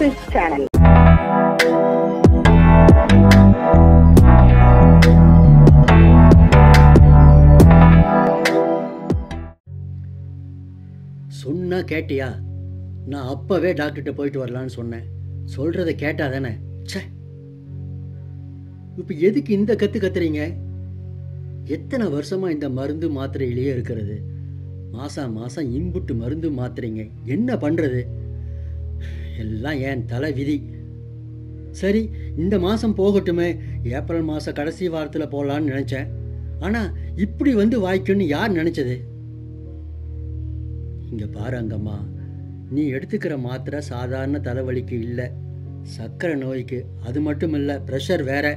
Fish Channel. सुन्ना Katia ना अप्पवे doctor போய்ட்டு வரலாம்னு சொன்னேன் சொல்றதை கேட்டா தானே ச்சே இப்போ எதுக்கு இந்த கத்து கத்துறீங்க எத்தனை வருஷமா இந்த மருந்து மாத்திரையிலேயே இருக்குது மாசா மாசம் இன்புட்டு மருந்து மாத்திரைங்க என்ன பண்றது எல்லாம் ஏன் தலைவிதி சரி இந்த மாசம் போகட்டுமே ஏப்ரல் மாச கடைசி வாரத்துல போலாம்னு நினைச்சேன் ஆனா இப்படி வந்து வாய்க்குன்னு யார் நினைச்சது இங்க பாருங்கம்மா நீ எடுத்துக்கிற மாத்திரை சாதாரண தலைவலிக்கு இல்ல சக்கரை நோய்க்கு அது மட்டும் இல்ல பிரஷர் வேற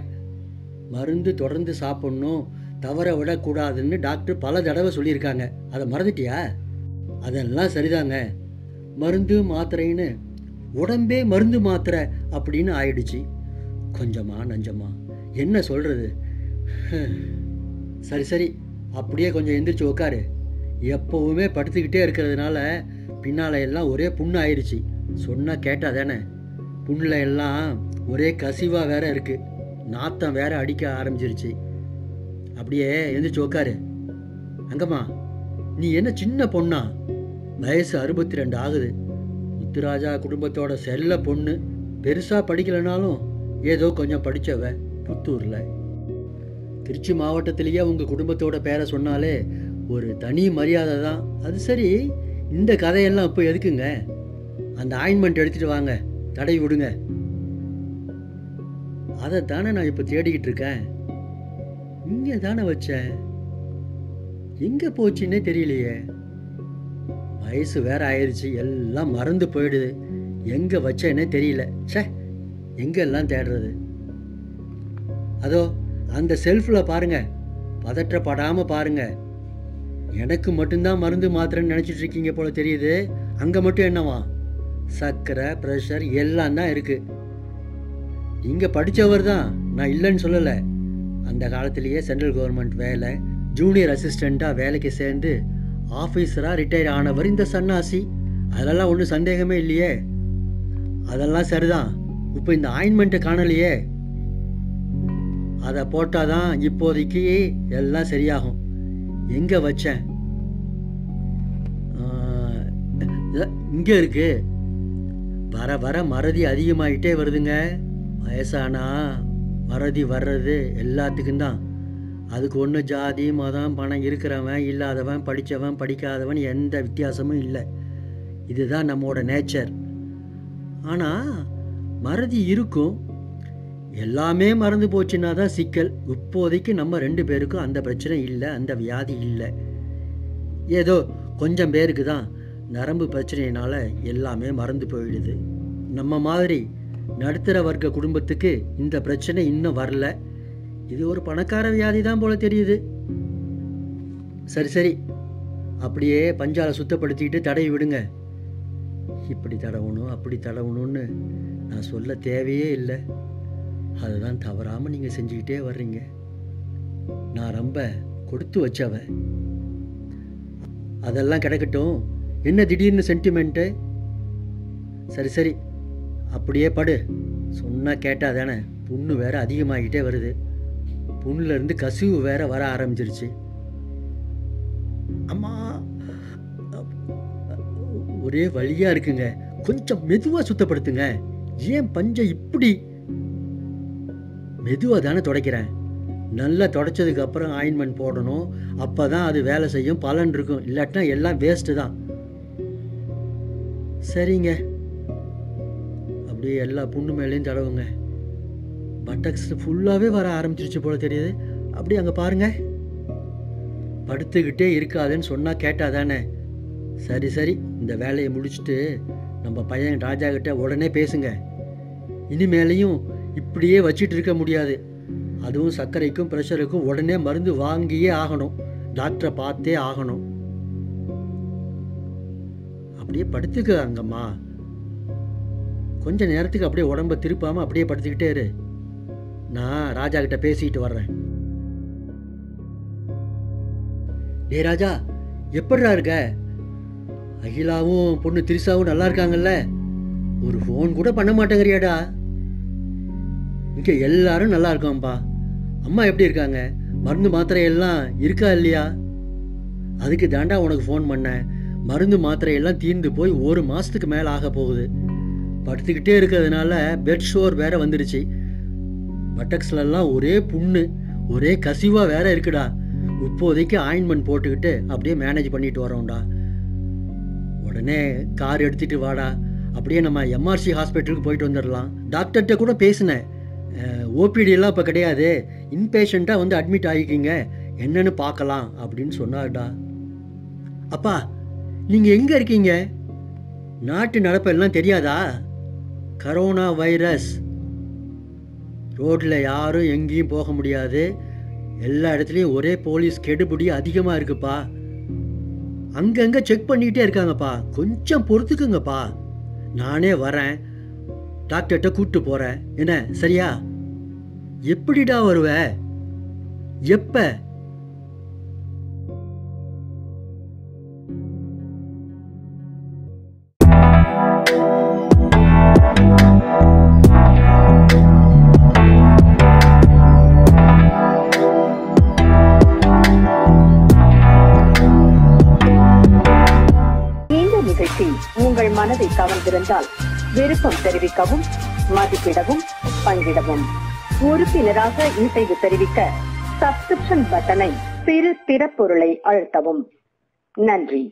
மருந்து தொடர்ந்து சாப்பிடணும் தவற விட கூடாதுன்னு டாக்டர் பல தடவை சொல்லியிருக்காங்க அதை மறந்துட்டியா அதெல்லாம் சரிதாங்க மருந்து மாத்திரைன்னு உடம்பே மருந்து மாத்திரை அப்படின்னு ஆயிடுச்சு கொஞ்சமா நஞ்சமா என்ன சொல்றது சரி சரி அப்படியே கொஞ்சம் எந்திரிச்சு உட்காரு எப்பவுமே படுத்துக்கிட்டே இருக்கிறதுனால பின்னால எல்லாம் ஒரே புண்ணு ஆயிடுச்சு சொன்னா கேட்டா தானே புண்ணில் எல்லாம் ஒரே கசிவாக வேற இருக்கு நாத்தம் வேற அடிக்க ஆரம்பிச்சிருச்சு அப்படியே எழுந்திரிச்சு உட்காரு அங்கம்மா நீ என்ன சின்ன பொண்ணா வயசு 62 ஆகுது முத்துராஜா குடும்பத்தோட செல்ல பொண்ணு பெருசா படிக்கலைனாலும் ஏதோ கொஞ்சம் படித்தவ புத்தூரில் திருச்சி மாவட்டத்திலேயே உங்கள் குடும்பத்தோட பேரை சொன்னாலே ஒரு தனி மரியாதை தான் அது சரி இந்த கதையெல்லாம் இப்போ எதுக்குங்க அந்த ஆயின்மெண்ட் எடுத்துகிட்டு வாங்க தடை விடுங்க அதை தானே நான் இப்போ தேடிக்கிட்டு இருக்கேன் இங்கே தானே வச்சேன் எங்கே போச்சுன்னே தெரியலையே வயசு வேற ஆயிடுச்சு எல்லாம் மறந்து போயிடுது எங்கே வச்சேன்னே தெரியல சே எங்கெல்லாம் தேடுறது அதோ அந்த செல்ஃபில் பாருங்க பதற்றப்படாமல் பாருங்க எனக்கு மட்டும்தான் மருந்து மாத்திரைன்னு நினச்சிட்டு இருக்கீங்க போல தெரியுது அங்கே மட்டும் என்னவா சக்கரை ப்ரெஷர் எல்லாம் தான் இருக்குது இங்கே படித்தவர் தான் நான் இல்லைன்னு சொல்லலை அந்த காலத்திலேயே சென்ட்ரல் கவர்மெண்ட் வேலை ஜூனியர் அசிஸ்டண்ட்டாக வேலைக்கு சேர்ந்து ஆஃபீஸராக ரிட்டையர் ஆனவர் இந்த சன்னாசி அதெல்லாம் ஒன்றும் சந்தேகமே இல்லையே அதெல்லாம் சரிதான் இப்போ இந்த ஆயின்மெண்ட்டை காணலையே அதை போட்டால் தான் இப்போதைக்கு எல்லாம் சரியாகும் எங்கே வச்சேன் இங்கே இருக்கு வர வர மறதி அதிகமாகிட்டே வருதுங்க வயசானா மறதி வர்றது எல்லாத்துக்கும் தான் அதுக்கு ஒன்று ஜாதி மதம் பணம் இருக்கிறவன் இல்லாதவன் படித்தவன் படிக்காதவன் எந்த வித்தியாசமும் இல்லை இதுதான் நம்மளோட நேச்சர் ஆனால் மறதி இருக்கும் எல்லாமே மறந்து போச்சுன்னா தான் சிக்கல் இப்போதைக்கு நம்ம 2 பேருக்கும் அந்த பிரச்சனை இல்லை அந்த வியாதி இல்லை ஏதோ கொஞ்சம் பேருக்கு தான் நரம்பு பிரச்சனையினால் எல்லாமே மறந்து போயிடுது நம்ம மாதிரி நடுத்தர வர்க்க குடும்பத்துக்கு இந்த பிரச்சனை இன்னும் வரல இது ஒரு பணக்கார வியாதி தான் போல தெரியுது சரி சரி அப்படியே பஞ்சாலை சுத்தப்படுத்திக்கிட்டு தடவி விடுங்க இப்படி தடவணும் அப்படி தடவணும்னு நான் சொல்ல தேவையே இல்லை அதுதான் தவறாமல் நீங்கள் செஞ்சுக்கிட்டே வர்றீங்க நான் ரொம்ப கொடுத்து வச்சவன் அதெல்லாம் கிடக்கட்டும் என்ன திடீர்னு சென்டிமெண்ட்டு சரி சரி அப்படியே படு சொன்னால் கேட்டால் தானே புண்ணு வேற அதிகமாகிட்டே வருது புண்ணுலேருந்து கசிவு வேற வர ஆரம்பிச்சிருச்சு அம்மா ஒரே வழியாக இருக்குங்க கொஞ்சம் மெதுவாக சுத்தப்படுத்துங்க ஏன் பஞ்சம் இப்படி மெதுவாக தானே துடைக்கிறேன் நல்லா துடைச்சதுக்கப்புறம் ஆயின்மெண்ட் போடணும் அப்போ தான் அது வேலை செய்யும் பலன் இருக்கும் இல்லாட்டினா எல்லாம் வேஸ்ட்டு தான் சரிங்க அப்படியே எல்லா புண்ணு மேலேயும் தடவுங்க பட்டக்ஸ் ஃபுல்லாகவே வர ஆரம்பிச்சிருச்சு போல தெரியுது அப்படி அங்கே பாருங்க படுத்துக்கிட்டே இருக்காதுன்னு சொன்னால் கேட்டால் தானே சரி சரி இந்த வேலையை முடிச்சுட்டு நம்ம பையன் ராஜா கிட்ட உடனே பேசுங்க இனிமேலையும் இப்படியே வச்சுட்டு இருக்க முடியாது அதுவும் சர்க்கரைக்கும் ப்ரெஷருக்கும் உடனே மருந்து வாங்கியே ஆகணும் டாக்டரை பார்த்தே ஆகணும் அப்படியே படுத்துக்காங்கம்மா கொஞ்ச நேரத்துக்கு அப்படியே உடம்பை திருப்பாமல் அப்படியே படுத்துக்கிட்டே இரு நான் ராஜா கிட்ட பேசிக்கிட்டு வர்றேன் டே ராஜா எப்படிடா இருக்க அகிலாவும் பொண்ணு திரிசாவும் நல்லா இருக்காங்கல்ல ஒரு ஃபோன் கூட பண்ண மாட்டேங்கறியாடா? இங்க எல்லாரும் நல்லா இருக்காம்பா. அம்மா எப்படி இருக்காங்க? மருந்து மாத்திரை எல்லாம் இருக்கா இல்லையா? அதுக்கு தாண்டா உனக்கு ஃபோன் பண்ணேன். மருந்து மாத்திரை எல்லாம் தீர்ந்து போய் 1 மாதத்துக்கு மேலே ஆக போகுது. படுத்துக்கிட்டே இருக்கிறதுனால பெட் ஷோர் வேற வந்துடுச்சு. பட்டக்ஸ்லாம் ஒரே புண்ணு, ஒரே கசிவாக வேற இருக்குடா. இப்போதைக்கு ஆயின்மெண்ட் போட்டுக்கிட்டு அப்படியே மேனேஜ் பண்ணிட்டு வரோம்டா. உடனே கார் எடுத்துகிட்டு வாடா, அப்படியே நம்ம எம்ஆர்சி ஹாஸ்பிட்டலுக்கு போயிட்டு வந்துடலாம். டாக்டர்கிட்ட கூட பேசினேன். ஓபிடியெல்லாம் இப்போ கிடையாது, இன்பேஷண்ட்டாக வந்து அட்மிட் ஆகிக்கிங்க, என்னன்னு பார்க்கலாம் அப்படின்னு சொன்னார்டா. அப்பா, நீங்கள் எங்கே இருக்கீங்க? நாட்டு நடப்பெல்லாம் தெரியாதா? கரோனா வைரஸ், ரோட்டில் யாரும் எங்கேயும் போக முடியாது, எல்லா இடத்துலையும் ஒரே போலீஸ் கெடுபிடி அதிகமாக இருக்குப்பா. அங்கங்கே செக் பண்ணிக்கிட்டே இருக்காங்கப்பா, கொஞ்சம் பொறுத்துக்குங்கப்பா. நானே வரேன், டாக்டர்கிட்ட கூப்பிட்டு போகிறேன், என்ன சரியா? எப்படிடா வருவ? எப்போ? உங்கள் மனதை கவர்ந்திருந்தால் விருப்பம் தெரிவிக்கவும், மதிப்பிடவும், பங்கிடவும். உறுப்பினராக இசைவு தெரிவிக்க சப்ஸ்கிரிப்ஷன் பட்டனை, சிறு திறப்பொருளை அழுத்தவும். நன்றி.